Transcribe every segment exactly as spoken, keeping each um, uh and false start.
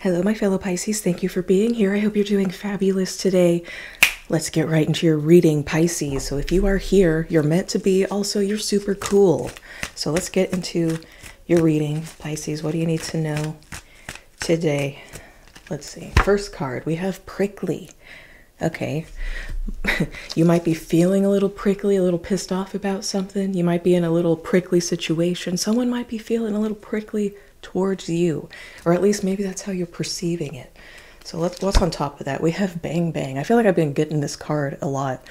Hello, my fellow Pisces. Thank you for being here. I hope you're doing fabulous today. Let's get right into your reading, Pisces. So if you are here, you're meant to be. Also, you're super cool. So let's get into your reading, Pisces. What do you need to know today? Let's see. First card, we have prickly. Okay. You might be feeling a little prickly, a little pissed off about something. You might be in a little prickly situation. Someone might be feeling a little prickly towards you, or at least maybe that's how you're perceiving it. So let's, what's on top of that? We have bang bang. I feel like I've been getting this card a lot,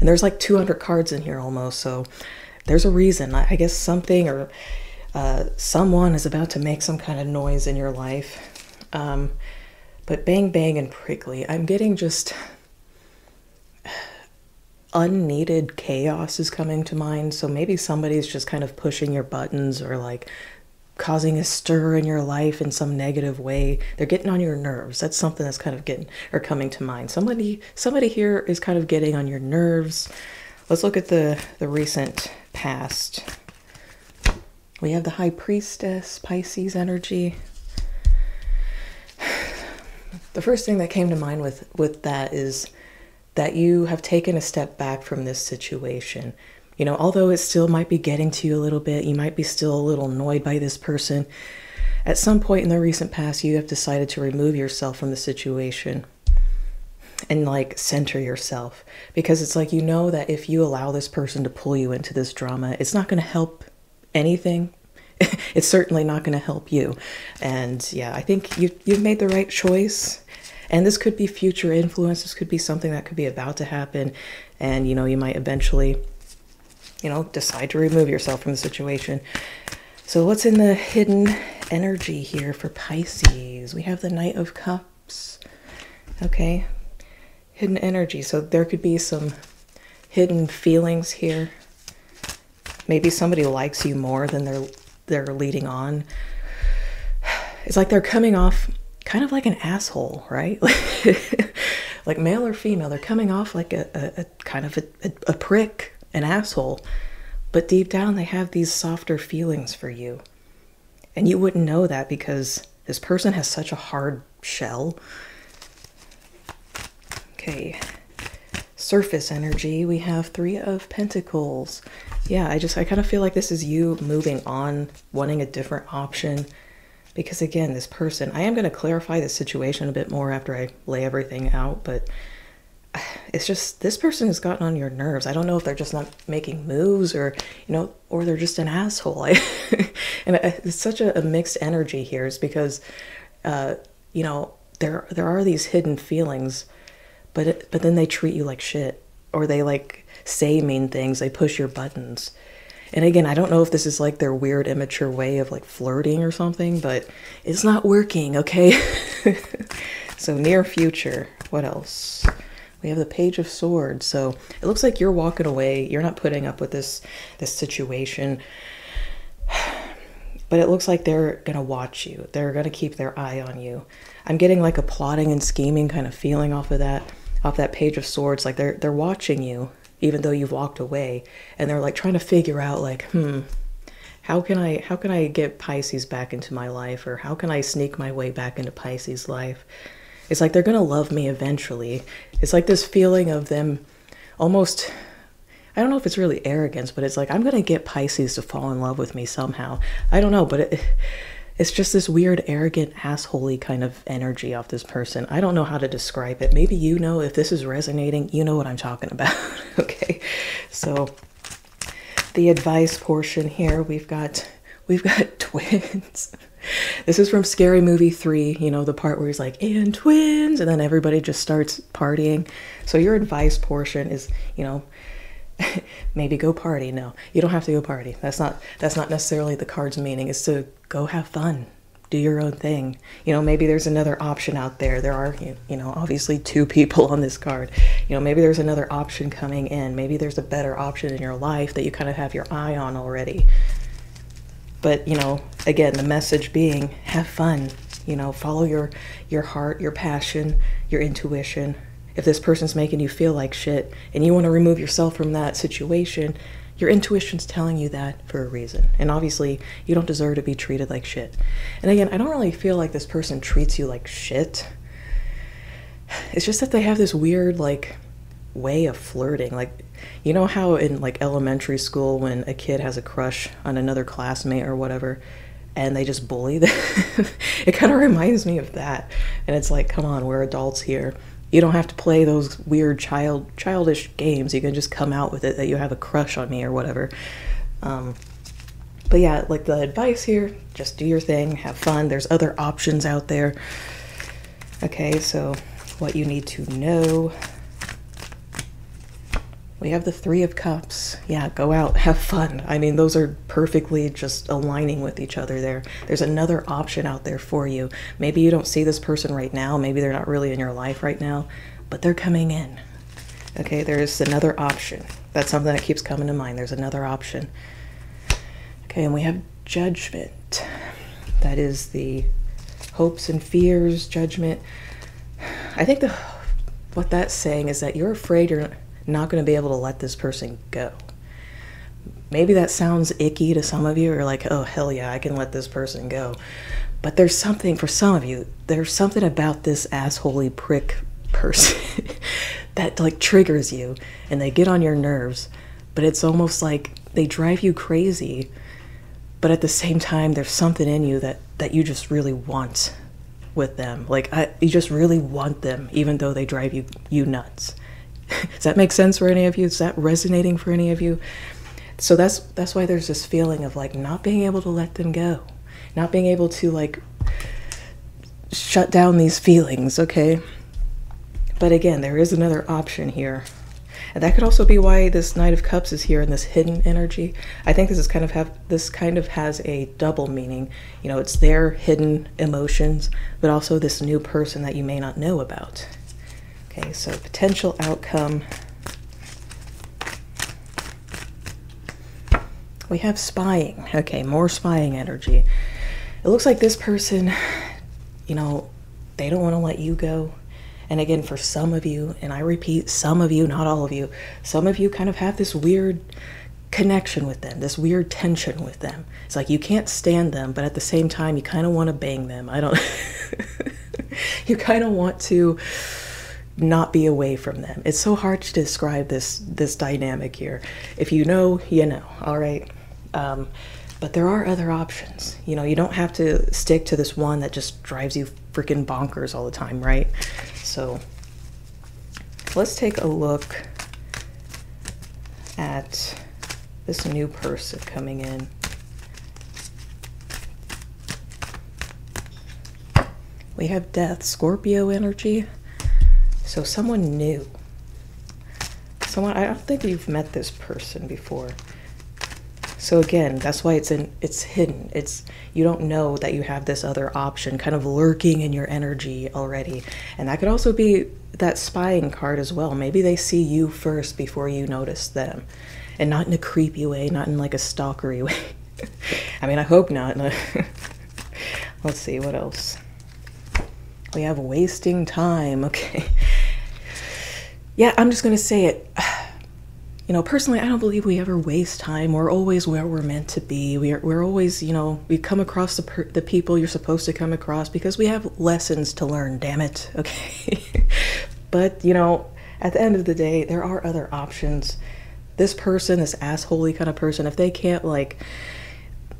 and there's like two hundred cards in here almost, so there's a reason. I guess something or uh, someone is about to make some kind of noise in your life. Um, but bang bang and prickly, I'm getting just unneeded chaos is coming to mind. So maybe somebody's just kind of pushing your buttons or like causing a stir in your life in some negative way. They're getting on your nerves. That's something that's kind of getting or coming to mind. Somebody somebody here is kind of getting on your nerves. Let's look at the, the recent past. We have the High Priestess, Pisces energy. The first thing that came to mind with, with that is that you have taken a step back from this situation. You know, although it still might be getting to you a little bit, you might be still a little annoyed by this person. At some point in the recent past, you have decided to remove yourself from the situation and like center yourself, because it's like, you know, that if you allow this person to pull you into this drama, it's not going to help anything. It's certainly not going to help you. And yeah, I think you, you've made the right choice. And this could be future influence. This could be something that could be about to happen. And, you know, you might eventually, you know, decide to remove yourself from the situation. So what's in the hidden energy here for Pisces? We have the Knight of Cups. Okay. Hidden energy. So there could be some hidden feelings here. Maybe somebody likes you more than they're, they're leading on. It's like they're coming off kind of like an asshole, right? Like male or female, they're coming off like a, a, a kind of a, a, a prick, an asshole, but deep down they have these softer feelings for you. And you wouldn't know that because this person has such a hard shell. Okay, surface energy, we have Three of Pentacles. Yeah, I just, I kind of feel like this is you moving on, wanting a different option. Because again, this person, I am going to clarify this situation a bit more after I lay everything out, but it's just, this person has gotten on your nerves. I don't know if they're just not making moves or, you know, or they're just an asshole. I, and it's such a, a mixed energy here. It's because, uh, you know, there, there are these hidden feelings, but, it, but then they treat you like shit, or they like say mean things. They push your buttons. And again, I don't know if this is like their weird, immature way of like flirting or something, but it's not working, okay? So near future, what else? We have the Page of Swords. So it looks like you're walking away. You're not putting up with this, this situation. But it looks like they're going to watch you. They're going to keep their eye on you. I'm getting like a plotting and scheming kind of feeling off of that, off that Page of Swords. Like they're, they're watching you, even though you've walked away, and they're like trying to figure out like, hmm, how can I, how can I get Pisces back into my life? Or how can I sneak my way back into Pisces' life? It's like, they're going to love me eventually. It's like this feeling of them almost, I don't know if it's really arrogance, but it's like, I'm going to get Pisces to fall in love with me somehow. I don't know, but it, it's just this weird, arrogant, assholey kind of energy off this person. I don't know how to describe it. Maybe you know, if this is resonating, you know what I'm talking about. Okay, so the advice portion here, we've got we've got twins. This is from Scary Movie three, you know, the part where he's like, and twins, and then everybody just starts partying. So your advice portion is, you know, maybe go party. No, you don't have to go party. That's not, that's not necessarily the card's meaning. It's to go have fun, do your own thing. You know, maybe there's another option out there. There are, you know, obviously two people on this card. You know, maybe there's another option coming in. Maybe there's a better option in your life that you kind of have your eye on already. But, you know, again, the message being, have fun, you know, follow your, your heart, your passion, your intuition. If this person's making you feel like shit and you want to remove yourself from that situation, Your intuition's telling you that for a reason. And obviously, you don't deserve to be treated like shit. And again, I don't really feel like this person treats you like shit. It's just that they have this weird, like, way of flirting. Like, you know how in, like, elementary school when a kid has a crush on another classmate or whatever, and they just bully them? It kind of reminds me of that. And it's like, come on, we're adults here. You don't have to play those weird child childish games. You can just come out with it that you have a crush on me or whatever. Um, but yeah, like the advice here, just do your thing, have fun. There's other options out there. Okay, so what you need to know. We have the Three of Cups. Yeah, go out, have fun. I mean, those are perfectly just aligning with each other there. There's another option out there for you. Maybe you don't see this person right now. Maybe they're not really in your life right now, but they're coming in. Okay, there's another option. That's something that keeps coming to mind. There's another option. Okay, and we have Judgment. That is the hopes and fears, judgment. I think the what that's saying is that you're afraid you're not going to be able to let this person go. Maybe that sounds icky to some of you. You're like, oh, hell yeah, I can let this person go. But there's something, for some of you, there's something about this assholey prick person that, like, triggers you, and they get on your nerves, but it's almost like they drive you crazy, but at the same time, there's something in you that, that you just really want with them. Like, I, you just really want them, even though they drive you, you nuts. Does that make sense for any of you? Is that resonating for any of you? So that's that's why there's this feeling of, like, not being able to let them go. Not being able to, like, shut down these feelings, okay? But again, there is another option here. And that could also be why this Knight of Cups is here in this hidden energy. I think this is kind of have this kind of has a double meaning. You know, it's their hidden emotions, but also this new person that you may not know about. Okay, so potential outcome. We have spying. Okay, more spying energy. It looks like this person, you know, they don't want to let you go. And again, for some of you, and I repeat, some of you, not all of you, some of you kind of have this weird connection with them, this weird tension with them. It's like you can't stand them, but at the same time, you kind of want to bang them. I don't... You kind of want to not be away from them. It's so hard to describe this this dynamic here. If you know, you know, all right? Um, but there are other options. You know, you don't have to stick to this one that just drives you freaking bonkers all the time, right? So let's take a look at this new person coming in. We have Death, Scorpio energy. So someone new, someone, I don't think you've met this person before. So again, that's why it's in, it's hidden. It's, you don't know that you have this other option kind of lurking in your energy already. And that could also be that spying card as well. Maybe they see you first before you notice them, and not in a creepy way, not in like a stalkery way. I mean, I hope not. Let's see what else. We have wasting time. Okay. Yeah, I'm just going to say it. You know, personally, I don't believe we ever waste time. We're always where we're meant to be. We're, we're always, you know, we come across the, per the people you're supposed to come across because we have lessons to learn, damn it. Okay. But, you know, at the end of the day, there are other options. This person, this assholey kind of person, if they can't, like,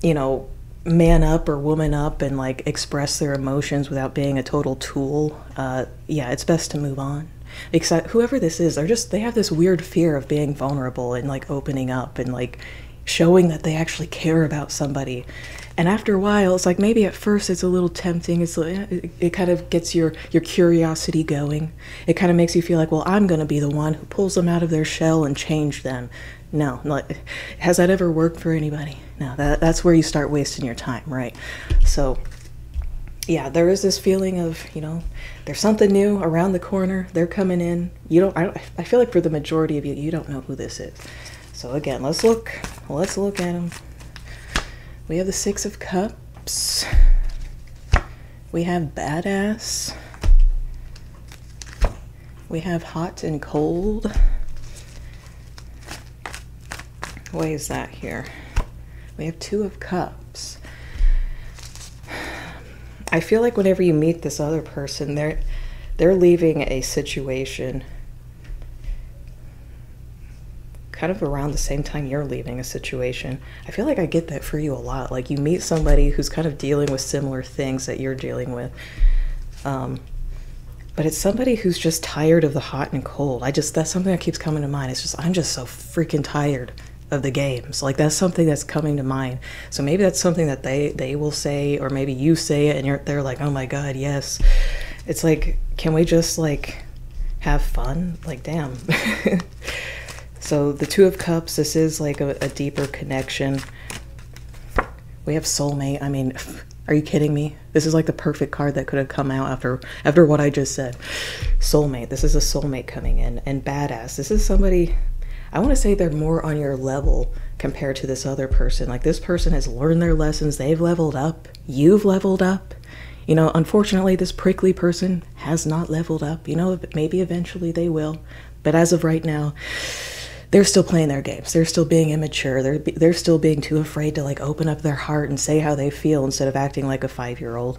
you know, man up or woman up and, like, express their emotions without being a total tool, uh, yeah, it's best to move on. Because whoever this is, they're just, they have this weird fear of being vulnerable and, like, opening up and, like, showing that they actually care about somebody. And after a while, it's like, maybe at first it's a little tempting. It's like, it, it kind of gets your, your curiosity going. It kind of makes you feel like, well, I'm going to be the one who pulls them out of their shell and change them. No, like, has that ever worked for anybody? No, that, that's where you start wasting your time, right? So yeah, there is this feeling of, you know, there's something new around the corner. They're coming in. You don't, I, don't, I feel like for the majority of you, you don't know who this is. So again, let's look, let's look at them. We have the Six of Cups. We have badass. We have hot and cold. Why is that here? We have two of cups. I feel like whenever you meet this other person, they're they're leaving a situation kind of around the same time you're leaving a situation. I feel like I get that for you a lot. Like, you meet somebody who's kind of dealing with similar things that you're dealing with. Um, but it's somebody who's just tired of the hot and cold. I just, that's something that keeps coming to mind. It's just, I'm just so freaking tired of the games. Like, that's something that's coming to mind. So maybe that's something that they, they will say, or maybe you say it and you're, they're like, oh my God, yes. It's like, can we just like have fun? Like, damn. So the Two of Cups, this is like a, a deeper connection. We have soulmate. I mean, are you kidding me? This is like the perfect card that could have come out after after what I just said. Soulmate. This is a soulmate coming in. And badass. This is somebody, I want to say they're more on your level compared to this other person. Like, this person has learned their lessons. They've leveled up. You've leveled up. You know, unfortunately, this prickly person has not leveled up. You know, maybe eventually they will. But as of right now, they're still playing their games. They're still being immature. They're, they're still being too afraid to, like, open up their heart and say how they feel instead of acting like a five-year-old.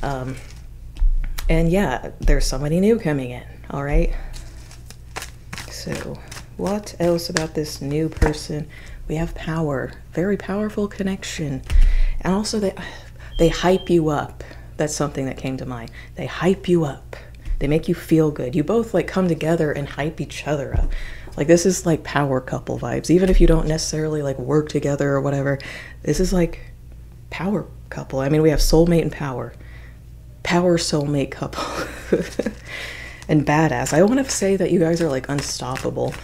Um, and, yeah, there's somebody new coming in, all right? So what else about this new person? We have power. Very powerful connection. And also, they, they hype you up. That's something that came to mind. They hype you up. They make you feel good. You both, like, come together and hype each other up. Like, this is like power couple vibes. Even if you don't necessarily like work together or whatever, this is like power couple. I mean, we have soulmate and power. Power soulmate couple. And badass. I want to say that you guys are like unstoppable,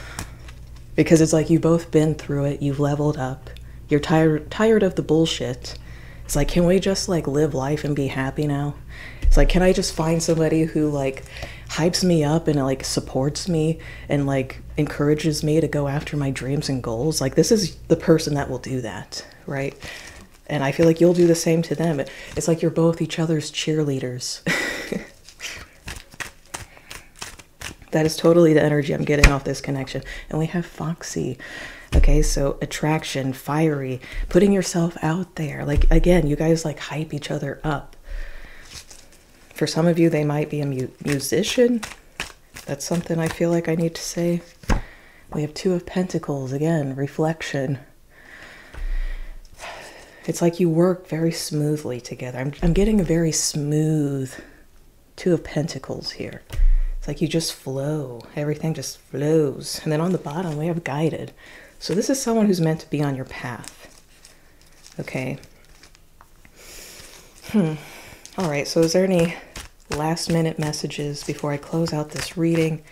because it's like you've both been through it. You've leveled up. You're tired tired of the bullshit. It's like, can we just like live life and be happy now? It's like, can I just find somebody who like hypes me up and like supports me and like encourages me to go after my dreams and goals? Like, this is the person that will do that, right? And I feel like you'll do the same to them. It's like you're both each other's cheerleaders. That is totally the energy I'm getting off this connection. And we have Foxy. Okay, so attraction, fiery, putting yourself out there. Like, again, you guys like hype each other up. For some of you, they might be a mu musician. That's something I feel like I need to say. We have Two of Pentacles. Again, reflection. It's like you work very smoothly together. I'm, I'm getting a very smooth Two of Pentacles here. It's like you just flow. Everything just flows. And then on the bottom, we have guided. So this is someone who's meant to be on your path. Okay. Hmm. All right, so is there any last minute messages before I close out this reading?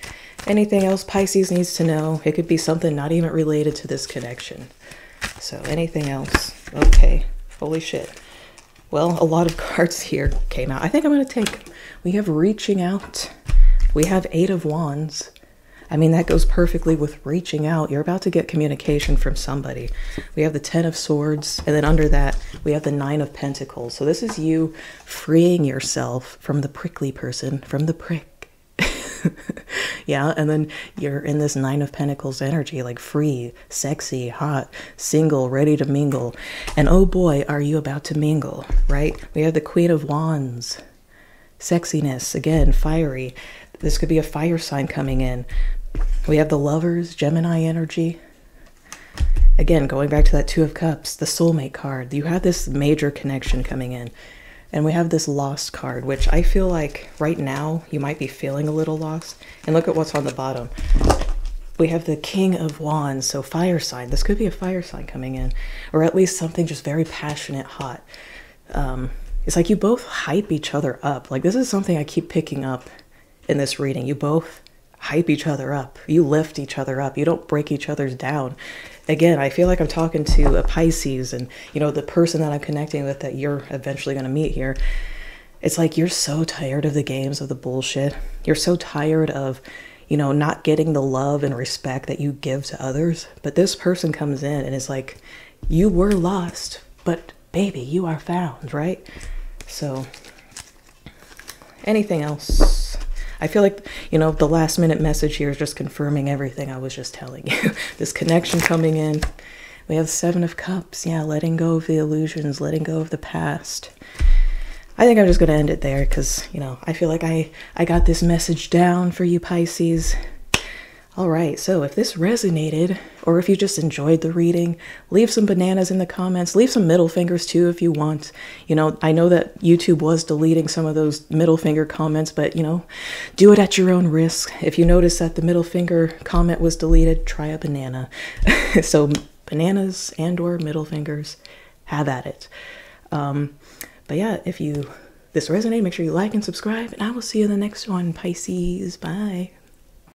Anything else Pisces needs to know? It could be something not even related to this connection. So anything else? Okay, holy shit. Well, a lot of cards here came out. I think I'm going to take, we have reaching out. We have Eight of Wands. I mean, that goes perfectly with reaching out. You're about to get communication from somebody. We have the Ten of Swords, and then under that, we have the Nine of Pentacles. So this is you freeing yourself from the prickly person, from the prick. Yeah, and then you're in this Nine of Pentacles energy, like free, sexy, hot, single, ready to mingle. And oh boy, are you about to mingle, right? We have the Queen of Wands. Sexiness, again, fiery. This could be a fire sign coming in. We have the Lovers, Gemini energy. Again, going back to that Two of Cups, the soulmate card. You have this major connection coming in. And we have this lost card, which I feel like right now you might be feeling a little lost. And look at what's on the bottom. We have the King of Wands, so fire sign. This could be a fire sign coming in, or at least something just very passionate, hot. Um, it's like you both hype each other up. Like, this is something I keep picking up in this reading. You both hype each other up. You lift each other up. You don't break each other's down. Again, I feel like I'm talking to a Pisces, and you know, the person that I'm connecting with that you're eventually going to meet here. It's like you're so tired of the games, of the bullshit. You're so tired of, you know, not getting the love and respect that you give to others. But this person comes in and it's like, you were lost, but baby, you are found, right? So anything else? I feel like, you know, the last minute message here is just confirming everything I was just telling you. This connection coming in, We have Seven of Cups. Yeah, letting go of the illusions, letting go of the past. I think I'm just going to end it there because, you know, I feel like I, I got this message down for you, Pisces. All right, so if this resonated, or if you just enjoyed the reading, leave some bananas in the comments. Leave some middle fingers too if you want. You know, I know that YouTube was deleting some of those middle finger comments, but you know, do it at your own risk. If you notice that the middle finger comment was deleted, try a banana. So bananas and or middle fingers, have at it. Um, but yeah, if you this resonated, make sure you like and subscribe, and I will see you in the next one, Pisces. Bye.